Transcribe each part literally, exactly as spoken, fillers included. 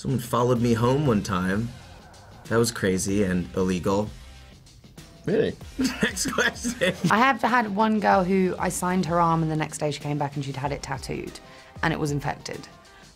Someone followed me home one time. That was crazy and illegal. Really? Next question. I have had one girl who I signed her arm and the next day she came back and she'd had it tattooed and it was infected.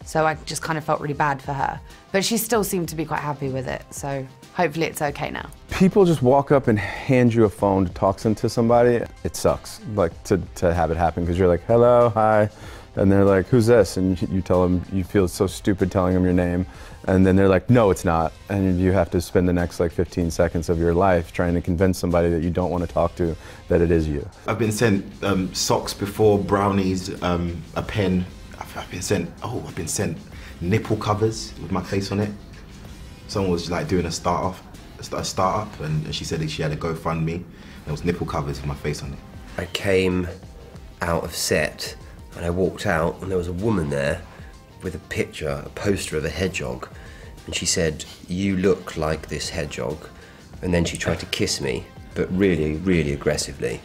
So I just kind of felt really bad for her. But she still seemed to be quite happy with it, so hopefully it's okay now. People just walk up and hand you a phone to talk to somebody. It sucks, like, to, to have it happen, because you're like, hello, hi. And they're like, who's this? And you tell them, you feel so stupid telling them your name. And then they're like, no, it's not. And you have to spend the next like fifteen seconds of your life trying to convince somebody that you don't want to talk to that it is you. I've been sent um, socks before, brownies, um, a pen. I've, I've been sent, oh, I've been sent nipple covers with my face on it. Someone was like doing a start off, a start up, and she said that she had a GoFundMe. There was nipple covers with my face on it. I came out of set and I walked out and there was a woman there with a picture, a poster of a hedgehog, and she said, you look like this hedgehog. And then she tried to kiss me, but really, really aggressively.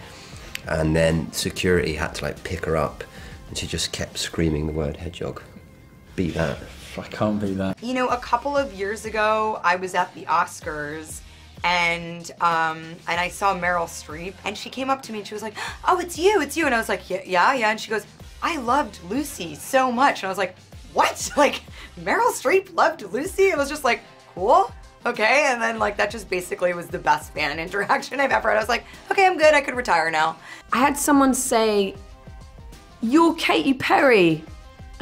And then security had to like pick her up and she just kept screaming the word hedgehog. Beat that. I can't beat that. You know, a couple of years ago, I was at the Oscars and um, and I saw Meryl Streep and she came up to me and she was like, oh, it's you, it's you. And I was like, yeah, yeah, yeah. And she goes, I loved Lucy so much. And I was like, what? Like, Meryl Streep loved Lucy? It was just like, cool, okay. And then like, that just basically was the best fan interaction I've ever had. I was like, okay, I'm good, I could retire now. I had someone say, you're Katy Perry.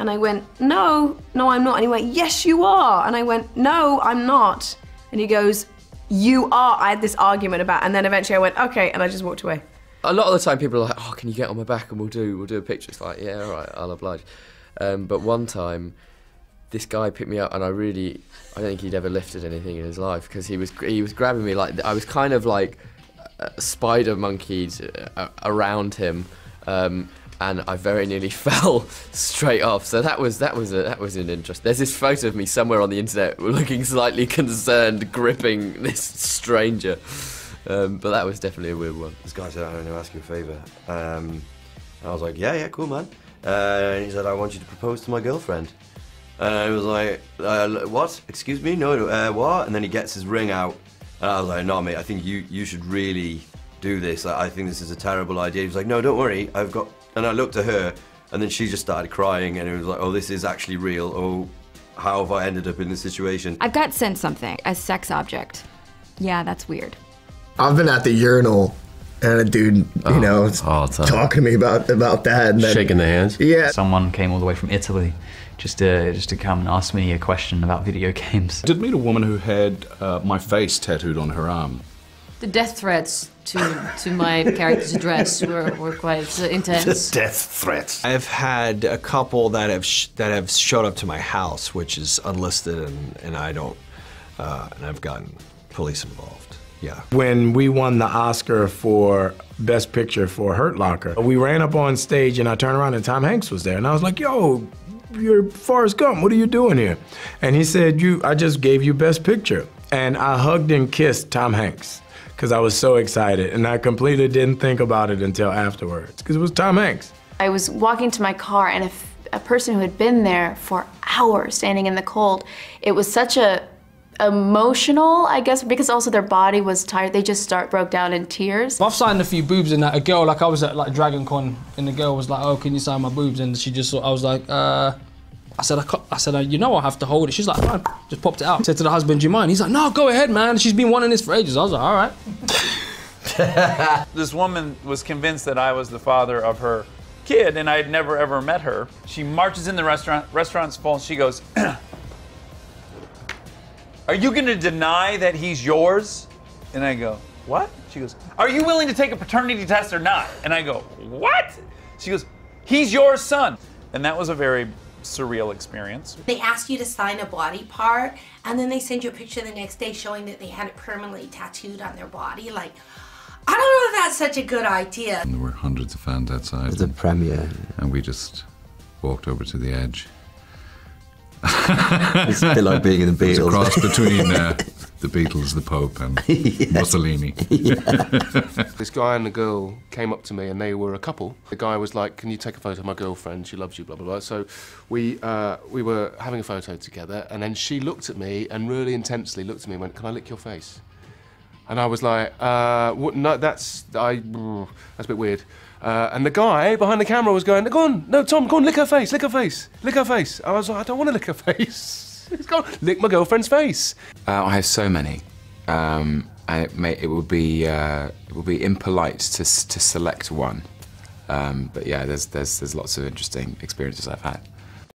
And I went, no, no, I'm not. And he went, yes, you are. And I went, no, I'm not. And he goes, you are. I had this argument about, and then eventually I went, okay, and I just walked away. A lot of the time people are like, oh, can you get on my back and we'll do, we'll do a picture. It's like, yeah, all right, I'll oblige. Um, but one time, this guy picked me up and I really, I don't think he'd ever lifted anything in his life because he was, he was grabbing me like, I was kind of like uh, spider monkeys uh, around him. Um, and I very nearly fell straight off. So that was that was a, that was an interest. There's this photo of me somewhere on the internet looking slightly concerned, gripping this stranger. Um, but that was definitely a weird one. This guy said, I don't know, ask you a favour. Um, I was like, yeah, yeah, cool, man. Uh, and he said, I want you to propose to my girlfriend. And I was like, uh, what? Excuse me? No, uh, what? And then he gets his ring out. And I was like, no, mate, I think you, you should really do this. I, I think this is a terrible idea. He was like, no, don't worry, I've got... And I looked at her, and then she just started crying, and it was like, oh, this is actually real. Oh, how have I ended up in this situation? I've got sent something, a sex object. Yeah, that's weird. I've been at the urinal, and a dude, you oh, know, talking to me about, about that. And then, shaking their hands? Yeah. Someone came all the way from Italy just to, just to come and ask me a question about video games. I did meet a woman who had uh, my face tattooed on her arm. The death threats to, to my character's address were, were quite intense. The death threats. I've had a couple that have sh that have showed up to my house, which is unlisted, and, and I don't, uh, and I've gotten police involved, yeah. When we won the Oscar for Best Picture for Hurt Locker, we ran up on stage and I turned around and Tom Hanks was there and I was like, yo, you're Forrest Gump, what are you doing here? And he said, "You, I just gave you Best Picture." And I hugged and kissed Tom Hanks, because I was so excited, and I completely didn't think about it until afterwards, because it was Tom Hanks. I was walking to my car, and a, f a person who had been there for hours, standing in the cold, it was such a emotional, I guess, because also their body was tired, they just start broke down in tears. I've signed a few boobs in that, a girl, like I was at like Dragon Con, and the girl was like, oh, can you sign my boobs? And she just, I was like, uh... I said, I, I said, you know I have to hold it. She's like, fine. Just popped it out. I said to the husband, do you mind? He's like, no, go ahead, man. She's been wanting this for ages. I was like, all right. This woman was convinced that I was the father of her kid, and I had never, ever met her. She marches in the restaurant. Restaurant's full, and she goes, are you going to deny that he's yours? And I go, what? She goes, are you willing to take a paternity test or not? And I go, what? She goes, he's your son. And that was a very... surreal experience. They ask you to sign a body part and then they send you a picture the next day showing that they had it permanently tattooed on their body. Like, I don't know if that's such a good idea. And there were hundreds of fans outside. It's a premiere. And we just walked over to the edge. It's a bit like being in the Beatles. It's a cross between uh, the Beatles, the Pope, and yeah. Mussolini. Yeah. This guy and the girl came up to me, and they were a couple. The guy was like, "Can you take a photo of my girlfriend? She loves you, blah, blah, blah." So we, uh, we were having a photo together, and then she looked at me and really intensely looked at me and went, "Can I lick your face?" And I was like, uh, what, no, that's, I, that's a bit weird. Uh, and the guy behind the camera was going, "Go on, no, Tom, go on, lick her face, lick her face, lick her face." I was like, "I don't want to lick her face." He's gone, "Lick my girlfriend's face." Uh, I have so many. Um, and it, may, it, would be, uh, it would be impolite to, to select one. Um, but yeah, there's, there's, there's lots of interesting experiences I've had.